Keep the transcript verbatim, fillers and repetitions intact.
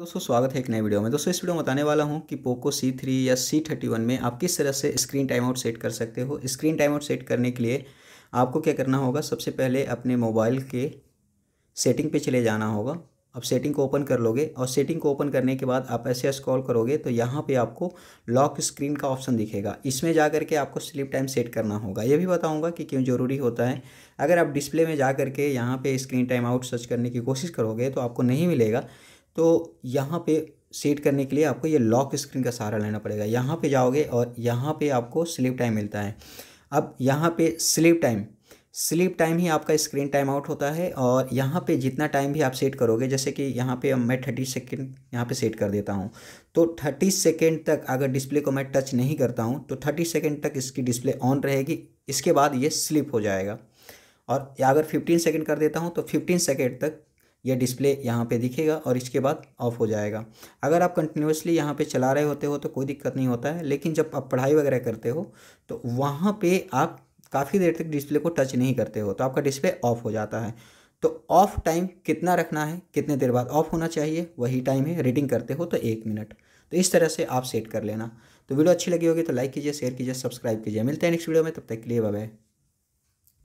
दोस्तों स्वागत है एक नए वीडियो में। दोस्तों इस वीडियो में बताने वाला हूं कि पोको सी थ्री या सी थर्टी वन में आप किस तरह से स्क्रीन टाइम आउट सेट कर सकते हो। स्क्रीन टाइम आउट सेट करने के लिए आपको क्या करना होगा, सबसे पहले अपने मोबाइल के सेटिंग पे चले जाना होगा। आप सेटिंग को ओपन कर लोगे और सेटिंग को ओपन करने के बाद आप ऐसे स्क्रॉल करोगे तो यहाँ पे आपको लॉक स्क्रीन का ऑप्शन दिखेगा। इसमें जा करके आपको स्लीप टाइम सेट करना होगा। ये भी बताऊँगा कि क्यों ज़रूरी होता है। अगर आप डिस्प्ले में जा करके यहाँ पे स्क्रीन टाइम आउट सर्च करने की कोशिश करोगे तो आपको नहीं मिलेगा। तो यहाँ पे सेट करने के लिए आपको ये लॉक स्क्रीन का सहारा लेना पड़ेगा। यहाँ पे जाओगे और यहाँ पे आपको स्लीप टाइम मिलता है। अब यहाँ पे स्लीप टाइम स्लीप टाइम ही आपका स्क्रीन टाइम आउट होता है। और यहाँ पे जितना टाइम भी आप सेट करोगे, जैसे कि यहाँ पे मैं तीस सेकेंड यहाँ पे सेट कर देता हूँ, तो तीस सेकेंड तक अगर डिस्प्ले को मैं टच नहीं करता हूँ तो तीस सेकेंड तक इसकी डिस्प्ले ऑन रहेगी। इसके बाद ये स्लीप हो जाएगा। और अगर फिफ्टीन सेकेंड कर देता हूँ तो फिफ्टीन सेकेंड तक यह यह डिस्प्ले यहाँ पे दिखेगा और इसके बाद ऑफ हो जाएगा। अगर आप कंटिन्यूसली यहाँ पे चला रहे होते हो तो कोई दिक्कत नहीं होता है, लेकिन जब आप पढ़ाई वगैरह करते हो तो वहाँ पे आप काफ़ी देर तक डिस्प्ले को टच नहीं करते हो तो आपका डिस्प्ले ऑफ हो जाता है। तो ऑफ टाइम कितना रखना है, कितने देर बाद ऑफ होना चाहिए, वही टाइम है। रीडिंग करते हो तो एक मिनट। तो इस तरह से आप सेट कर लेना। तो वीडियो अच्छी लगी होगी तो लाइक कीजिए, शेयर कीजिए, सब्सक्राइब कीजिए। मिलते हैं नेक्स्ट वीडियो में, तब तक के लिए बाय बाय।